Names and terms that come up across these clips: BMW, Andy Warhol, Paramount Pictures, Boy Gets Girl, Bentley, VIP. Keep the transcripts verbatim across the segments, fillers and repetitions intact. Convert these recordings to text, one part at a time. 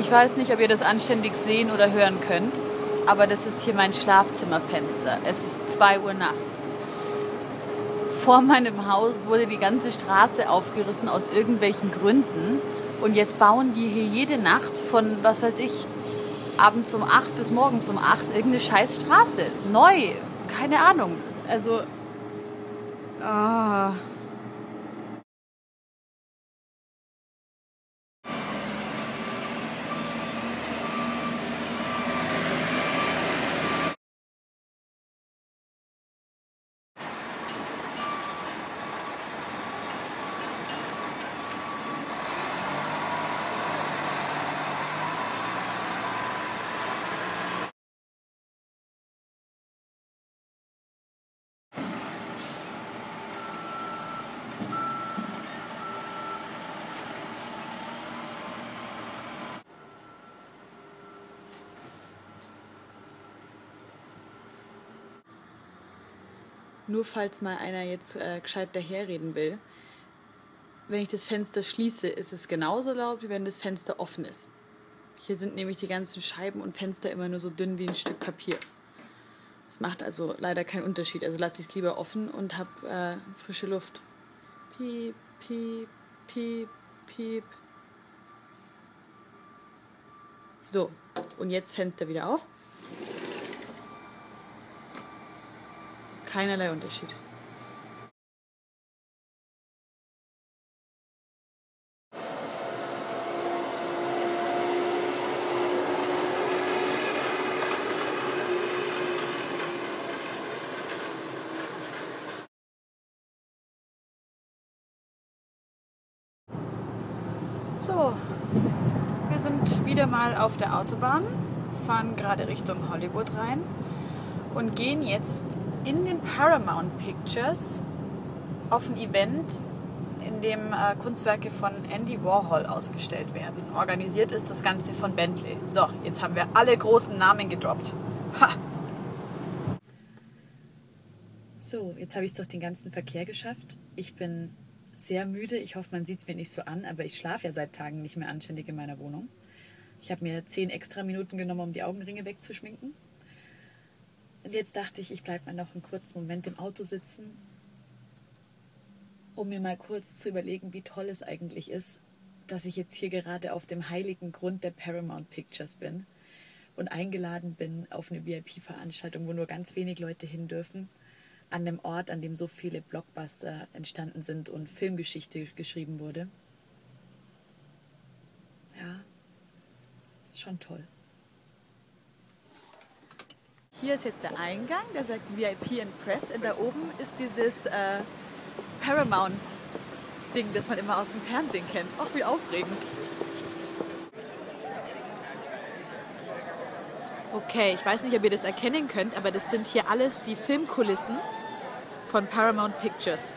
Ich weiß nicht, ob ihr das anständig sehen oder hören könnt, aber das ist hier mein Schlafzimmerfenster. Es ist zwei Uhr nachts. Vor meinem Haus wurde die ganze Straße aufgerissen aus irgendwelchen Gründen. Und jetzt bauen die hier jede Nacht von, was weiß ich, abends um acht bis morgens um acht irgendeine scheiß Straße. Neu. Keine Ahnung. Also... Ah... Nur falls mal einer jetzt äh, gescheit daherreden will, wenn ich das Fenster schließe, ist es genauso laut, wie wenn das Fenster offen ist. Hier sind nämlich die ganzen Scheiben und Fenster immer nur so dünn wie ein Stück Papier. Das macht also leider keinen Unterschied. Also lasse ich es lieber offen und habe äh, frische Luft. Piep, piep, piep, piep. So, und jetzt Fenster wieder auf. Keinerlei Unterschied. So, wir sind wieder mal auf der Autobahn, fahren gerade Richtung Hollywood rein und gehen jetzt in den Paramount Pictures auf ein Event, in dem äh, Kunstwerke von Andy Warhol ausgestellt werden. Organisiert ist das Ganze von Bentley. So, jetzt haben wir alle großen Namen gedroppt. Ha! So, jetzt habe ich es durch den ganzen Verkehr geschafft. Ich bin sehr müde. Ich hoffe, man sieht es mir nicht so an, aber ich schlafe ja seit Tagen nicht mehr anständig in meiner Wohnung. Ich habe mir zehn extra Minuten genommen, um die Augenringe wegzuschminken. Und jetzt dachte ich, ich bleibe mal noch einen kurzen Moment im Auto sitzen, um mir mal kurz zu überlegen, wie toll es eigentlich ist, dass ich jetzt hier gerade auf dem heiligen Grund der Paramount Pictures bin und eingeladen bin auf eine V I P-Veranstaltung, wo nur ganz wenig Leute hin dürfen, an dem Ort, an dem so viele Blockbuster entstanden sind und Filmgeschichte geschrieben wurde. Ja, ist schon toll. Hier ist jetzt der Eingang, der sagt V I P and Press. Und da oben ist dieses äh, Paramount-Ding, das man immer aus dem Fernsehen kennt. Ach, wie aufregend. Okay, ich weiß nicht, ob ihr das erkennen könnt, aber das sind hier alles die Filmkulissen von Paramount Pictures.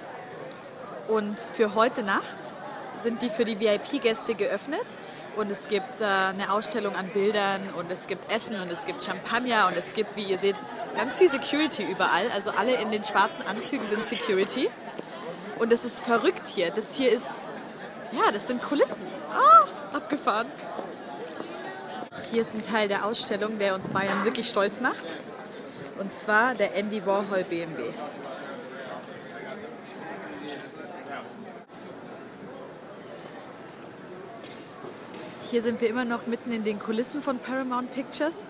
Und für heute Nacht sind die für die V I P-Gäste geöffnet. Und es gibt äh, eine Ausstellung an Bildern und es gibt Essen und es gibt Champagner und es gibt, wie ihr seht, ganz viel Security überall. Also alle in den schwarzen Anzügen sind Security. Und das ist verrückt hier. Das hier ist, ja, das sind Kulissen. Ah, abgefahren. Hier ist ein Teil der Ausstellung, der uns Bayern wirklich stolz macht. Und zwar der Andy Warhol B M W. Hier sind wir immer noch mitten in den Kulissen von Paramount Pictures.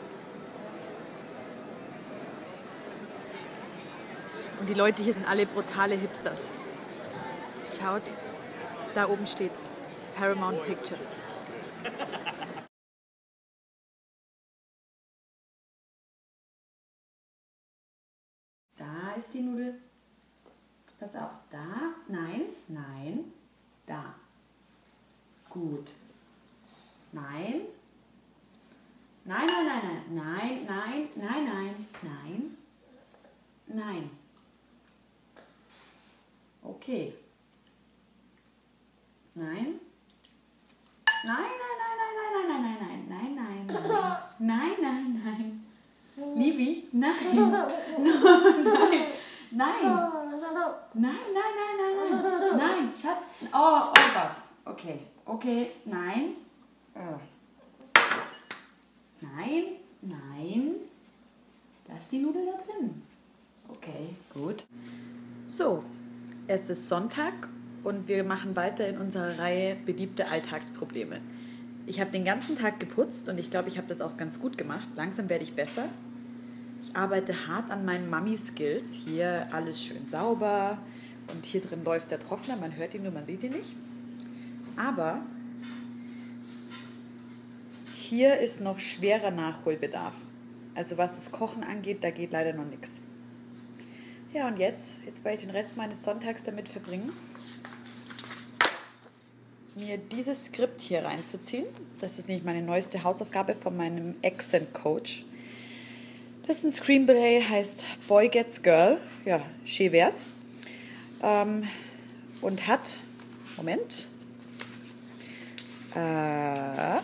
Und die Leute hier sind alle brutale Hipsters. Schaut, da oben steht's. Paramount Pictures. Da ist die Nudel. Pass auf, da, nein, nein, da. Gut. Nein. Nein, nein, nein, nein, nein, nein, nein, nein, nein, nein. Okay. Nein. Nein, nein, nein, nein, nein, nein, nein, nein, nein, nein, nein, nein, nein. Libi, nein. Nein, nein, nein, nein, nein, nein, nein, Schatz. Oh, oh Gott. Okay, okay, nein. Oh. Nein, nein. Da ist die Nudel da drin. Okay, gut. So, es ist Sonntag und wir machen weiter in unserer Reihe beliebte Alltagsprobleme. Ich habe den ganzen Tag geputzt und ich glaube, ich habe das auch ganz gut gemacht. Langsam werde ich besser. Ich arbeite hart an meinen Mami-Skills. Hier alles schön sauber und hier drin läuft der Trockner. Man hört ihn nur, man sieht ihn nicht. Aber hier ist noch schwerer Nachholbedarf. Also was das Kochen angeht, da geht leider noch nichts. Ja, und jetzt, jetzt werde ich den Rest meines Sonntags damit verbringen, mir dieses Skript hier reinzuziehen. Das ist nicht meine neueste Hausaufgabe von meinem Accent Coach. Das ist ein Screenplay, heißt Boy Gets Girl. Ja, schön wär's. Ähm, und hat, Moment, äh,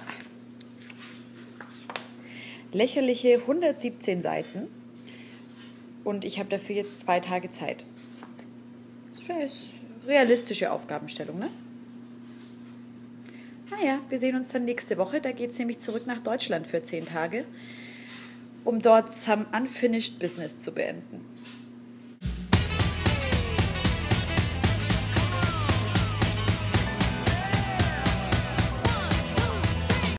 lächerliche hundertsiebzehn Seiten. Und ich habe dafür jetzt zwei Tage Zeit. Das ist eine realistische Aufgabenstellung, ne? Naja, wir sehen uns dann nächste Woche. Da geht es nämlich zurück nach Deutschland für zehn Tage, um dort some unfinished business zu beenden.